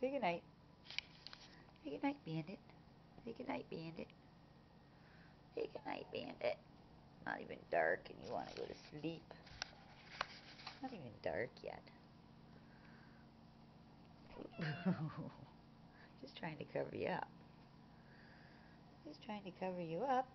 Say goodnight. Say goodnight, Bandit. Say goodnight, Bandit. Say goodnight, Bandit. Not even dark and you want to go to sleep. Not even dark yet. Just trying to cover you up. Just trying to cover you up.